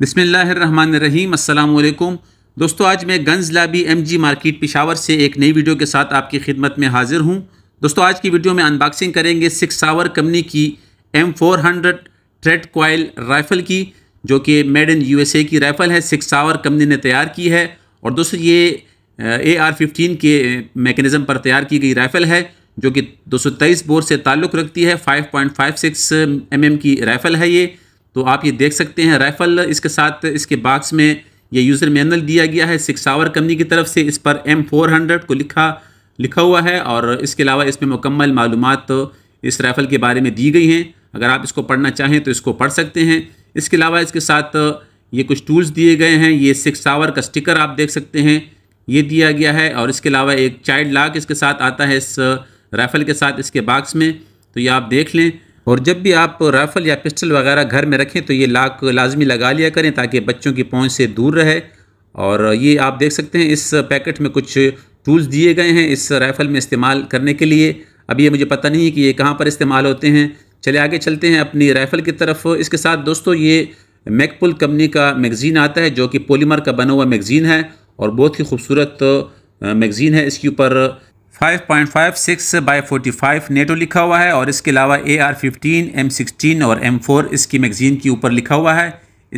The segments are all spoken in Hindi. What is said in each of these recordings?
बिस्मिल्लाहिर्रहमानिर्रहीम अस्सलाम वालेकुम दोस्तों, आज मैं गन्स लाबी एमजी मार्केट पिशावर से एक नई वीडियो के साथ आपकी खिदमत में हाजिर हूं। दोस्तों, आज की वीडियो में अनबॉक्सिंग करेंगे सिग सावर कंपनी की M400 ट्रेड कॉयल राइफ़ल की, जो कि मेड इन USA की राइफ़ल है, सिग सावर कंपनी ने तैयार की है। और दोस्तों, ये AR-15 के मेकनिज़म पर तैयार की गई राइफ़ल है, जो कि 223 बोर से ताल्लुक़ रखती है। 5.56 mm की राइफ़ल है ये, तो आप ये देख सकते हैं। राइफ़ल इसके साथ इसके बॉक्स में ये यूज़र मैनुअल दिया गया है सिग सावर कंपनी की तरफ से। इस पर M400 को लिखा हुआ है और इसके अलावा इसमें मुकम्मल मालूमात इस राइफ़ल के बारे में दी गई हैं। अगर आप इसको पढ़ना चाहें तो इसको पढ़ सकते हैं। इसके अलावा इसके साथ ये कुछ टूल्स दिए गए हैं। ये सिग सावर का स्टिकर आप देख सकते हैं, ये दिया गया है। और इसके अलावा एक चाइल्ड लॉक इसके साथ आता है इस राइफ़ल के साथ इसके बॉक्स में, तो ये आप देख लें। और जब भी आप राइफ़ल या पिस्टल वगैरह घर में रखें तो ये लॉक लाजमी लगा लिया करें, ताकि बच्चों की पहुंच से दूर रहे। और ये आप देख सकते हैं, इस पैकेट में कुछ टूल्स दिए गए हैं इस राइफ़ल में इस्तेमाल करने के लिए। अब ये मुझे पता नहीं है कि ये कहाँ पर इस्तेमाल होते हैं। चले आगे चलते हैं अपनी राइफ़ल की तरफ। इसके साथ दोस्तों ये मैगपुल कंपनी का मैगज़ीन आता है, जो कि पॉलीमर का बना हुआ मैगज़ीन है और बहुत ही खूबसूरत मैगज़ीन है। इसके ऊपर 5.56x45 नेटो लिखा हुआ है और इसके अलावा AR-15, M16 और M4 इसकी मैगज़ीन के ऊपर लिखा हुआ है।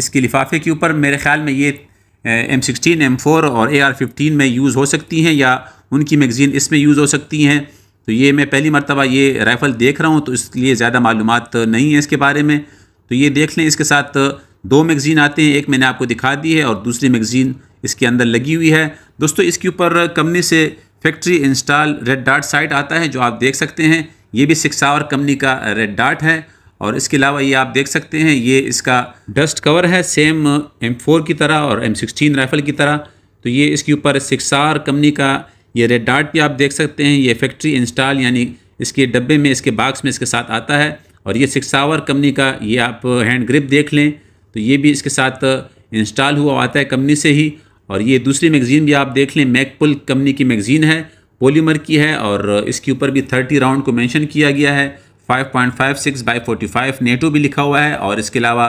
इसके लिफाफे के ऊपर मेरे ख़्याल में ये M16, M4 और AR-15 में यूज़ हो सकती हैं या उनकी मैगज़ीन इसमें यूज़ हो सकती हैं। तो ये मैं पहली मरतबा ये राइफ़ल देख रहा हूँ, तो इसलिए ज़्यादा मालूमात नहीं है इसके बारे में। तो ये देख लें, इसके साथ दो मैगज़ीन आते हैं, एक मैंने आपको दिखा दी है और दूसरी मैगज़ीन इसके अंदर लगी हुई है। दोस्तों, इसके ऊपर कंपनी से factory install red dart sight आता है, जो आप देख सकते हैं। ये भी सिग सावर कंपनी का रेड डार्ट है। और इसके अलावा ये आप देख सकते हैं, ये इसका डस्ट कवर है, सेम M4 की तरह और M16 राइफ़ल की तरह। तो ये इसके ऊपर सिग सावर कंपनी का ये रेड डार्ट भी आप देख सकते हैं। ये फैक्ट्री इंस्टॉल यानी इसके डब्बे में, इसके बॉक्स में इसके साथ आता है। और ये सिग सावर कंपनी का ये आप हैंड ग्रिप देख लें, तो ये भी इसके साथ इंस्टॉल हुआ आता है कंपनी से ही। और ये दूसरी मैगज़ीन भी आप देख लें, मैगपुल कंपनी की मैगज़ीन है, पॉलीमर की है और इसके ऊपर भी 30 राउंड को मेंशन किया गया है। 5.56x45 नेटो भी लिखा हुआ है और इसके अलावा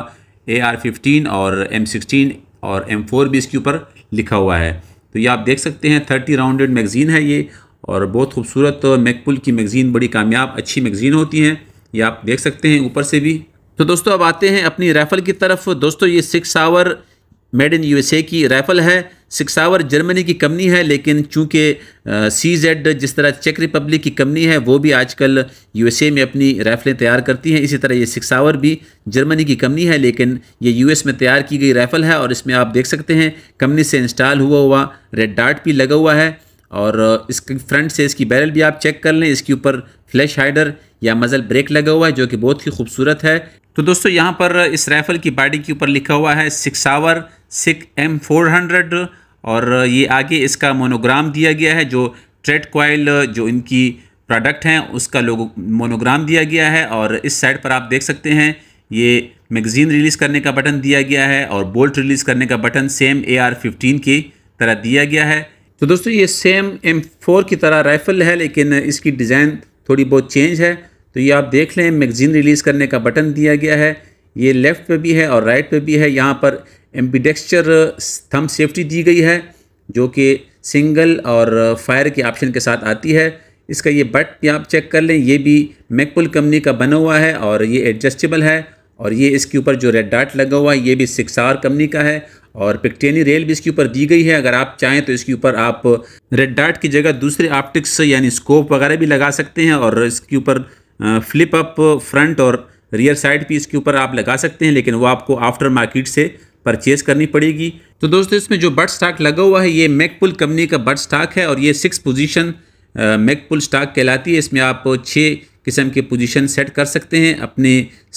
AR-15 और M16 और M4 भी इसके ऊपर लिखा हुआ है। तो ये आप देख सकते हैं, 30 राउंडेड मैगज़ीन है ये और बहुत खूबसूरत मैगपुल की मैगज़ीन, बड़ी कामयाब अच्छी मैगज़ीन होती हैं, ये आप देख सकते हैं ऊपर से भी। तो दोस्तों, अब आते हैं अपनी राइफ़ल की तरफ। दोस्तों, ये सिग सावर मेड इन USA की राइफ़ल है। सिग सावर जर्मनी की कंपनी है, लेकिन चूँकि CZ जिस तरह चेक रिपब्लिक की कंपनी है, वो भी आजकल USA में अपनी राइफ़लें तैयार करती हैं, इसी तरह ये सिग सावर भी जर्मनी की कंपनी है, लेकिन ये US में तैयार की गई राइफ़ल है। और इसमें आप देख सकते हैं कंपनी से इंस्टॉल हुआ रेड डार्ट भी लगा हुआ है। और इसके फ्रंट से इसकी बैरल भी आप चेक कर लें, इसके ऊपर फ्लैश हाइडर या मज़ल ब्रेक लगा हुआ है, जो कि बहुत ही खूबसूरत है। तो दोस्तों, यहाँ पर इस राइफ़ल की बॉडी के ऊपर लिखा हुआ है सिग सावर सिग M400 और ये आगे इसका मोनोग्राम दिया गया है, जो ट्रेड कॉयल जो इनकी प्रोडक्ट हैं उसका लोगो मोनोग्राम दिया गया है। और इस साइड पर आप देख सकते हैं, ये मैगज़ीन रिलीज़ करने का बटन दिया गया है और बोल्ट रिलीज़ करने का बटन सेम AR-15 की तरह दिया गया है। तो दोस्तों, ये सेम M4 की तरह राइफ़ल है, लेकिन इसकी डिज़ाइन थोड़ी बहुत चेंज है। तो ये आप देख लें, मैगज़ीन रिलीज़ करने का बटन दिया गया है, ये लेफ़्ट पे भी है और राइट पे भी है। यहाँ पर एम्बिडेक्स्चर थंब सेफ्टी दी गई है, जो कि सिंगल और फायर के ऑप्शन के साथ आती है। इसका ये बट भी आप चेक कर लें, ये भी मैगपुल कंपनी का बना हुआ है और ये एडजस्टेबल है। और ये इसके ऊपर जो रेड डार्ट लगा हुआ है, ये भी सिग सावर कंपनी का है। और पिकटेनी रेल भी इसके ऊपर दी गई है। अगर आप चाहें तो इसके ऊपर आप रेड डार्ट की जगह दूसरे ऑप्टिक्स यानी स्कोप वगैरह भी लगा सकते हैं। और इसके ऊपर फ्लिप अप फ्रंट और रियर साइड भी इसके ऊपर आप लगा सकते हैं, लेकिन वो आपको आफ्टर मार्केट से परचेज़ करनी पड़ेगी। तो दोस्तों, इसमें जो बट स्टॉक लगा हुआ है, ये मैगपुल कंपनी का बट स्टॉक है और ये 6 पोजीशन मैगपुल स्टॉक कहलाती है। इसमें आप 6 किस्म के पोजीशन सेट कर सकते हैं अपने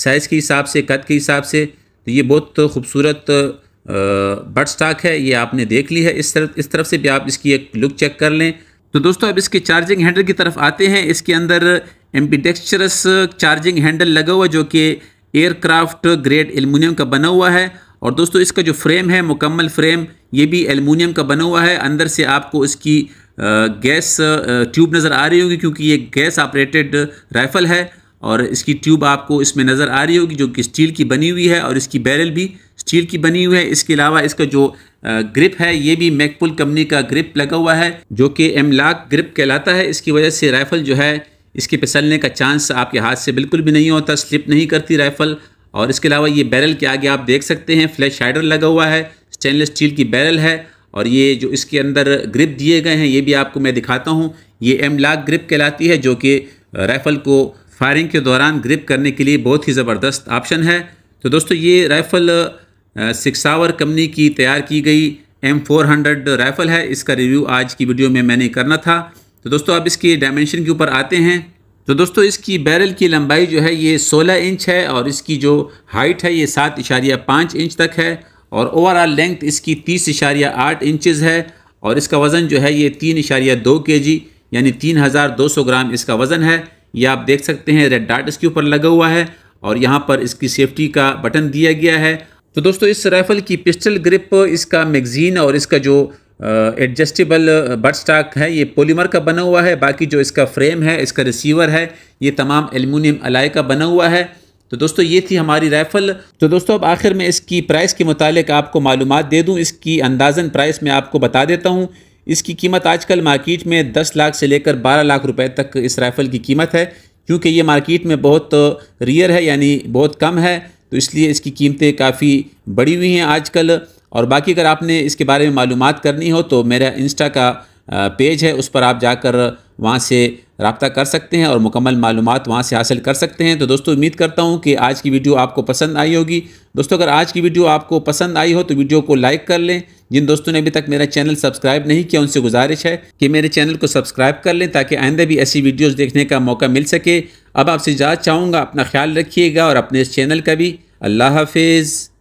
साइज़ के हिसाब से, कद के हिसाब से। तो ये बहुत खूबसूरत बट स्टॉक है, ये आपने देख ली है। इस तरफ से भी आप इसकी एक लुक चेक कर लें। तो दोस्तों, अब इसके चार्जिंग हैंडल की तरफ आते हैं। इसके अंदर एम्बिडेक्स्चरस चार्जिंग हैंडल लगा हुआ, जो कि एयरक्राफ्ट ग्रेड एल्युमिनियम का बना हुआ है। और दोस्तों, इसका जो फ्रेम है, मुकम्मल फ्रेम, ये भी एल्युमिनियम का बना हुआ है। अंदर से आपको इसकी गैस ट्यूब नज़र आ रही होगी, क्योंकि ये गैस ऑपरेटेड राइफ़ल है और इसकी ट्यूब आपको इसमें नज़र आ रही होगी, जो कि स्टील की बनी हुई है। और इसकी बैरल भी स्टील की बनी हुई है। इसके अलावा इसका जो ग्रिप है ये भी मैगपुल कंपनी का ग्रिप लगा हुआ है जो कि एमलाक ग्रिप कहलाता है। इसकी वजह से राइफ़ल जो है इसके फिसलने का चांस आपके हाथ से बिल्कुल भी नहीं होता, स्लिप नहीं करती राइफ़ल। और इसके अलावा ये बैरल के आगे आप देख सकते हैं फ्लैश हाइडर लगा हुआ है, स्टेनलेस स्टील की बैरल है। और ये जो इसके अंदर ग्रिप दिए गए हैं ये भी आपको मैं दिखाता हूँ। ये एमलाक ग्रिप कहलाती है जो कि राइफ़ल को फायरिंग के दौरान ग्रिप करने के लिए बहुत ही ज़बरदस्त ऑप्शन है। तो दोस्तों ये राइफ़ल सिग सावर कंपनी की तैयार की गई M400 राइफ़ल है। इसका रिव्यू आज की वीडियो में मैंने करना था। तो दोस्तों अब इसके डायमेंशन के ऊपर आते हैं। तो दोस्तों इसकी बैरल की लंबाई जो है ये 16 इंच है और इसकी जो हाइट है ये 7.5 इंच तक है। और ओवरऑल लेंथ इसकी 30.8 इंचज़ है। और इसका वज़न जो है ये 3.2 kg यानी 3200 ग्राम इसका वज़न है। ये आप देख सकते हैं रेड डार्ट इसके ऊपर लगा हुआ है और यहाँ पर इसकी सेफ्टी का बटन दिया गया है। तो दोस्तों इस राइफ़ल की पिस्टल ग्रिप, इसका मैगज़ीन और इसका जो एडजस्टेबल बट स्टॉक है ये पॉलीमर का बना हुआ है। बाकी जो इसका फ्रेम है, इसका रिसीवर है, ये तमाम एल्युमिनियम अलाय का बना हुआ है। तो दोस्तों ये थी हमारी राइफ़ल। तो दोस्तों अब आखिर में इसकी प्राइस के मुतालिक आपको मालूमात दे दूँ। इसकी अंदाज़न प्राइस मैं आपको बता देता हूँ। इसकी कीमत आजकल मार्केट में 10 लाख से लेकर 12 लाख रुपए तक इस राइफ़ल की कीमत है। क्योंकि ये मार्केट में बहुत रेयर है यानी बहुत कम है, तो इसलिए इसकी कीमतें काफ़ी बढ़ी हुई हैं आजकल। और बाकी अगर आपने इसके बारे में मालूमात करनी हो तो मेरा इंस्टा का पेज है, उस पर आप जाकर वहाँ से रब्ता कर सकते हैं और मुकम्मल मालूमात वहाँ से हासिल कर सकते हैं। तो दोस्तों उम्मीद करता हूँ कि आज की वीडियो आपको पसंद आई होगी। दोस्तों अगर आज की वीडियो आपको पसंद आई हो तो वीडियो को लाइक कर लें। जिन दोस्तों ने अभी तक मेरा चैनल सब्सक्राइब नहीं किया उनसे गुजारिश है कि मेरे चैनल को सब्सक्राइब कर लें ताकि आइंदा भी ऐसी वीडियोज़ देखने का मौका मिल सके। अब आपसे इजाज़त चाहूँगा, अपना ख्याल रखिएगा और अपने इस चैनल का भी। अल्लाह हाफिज़।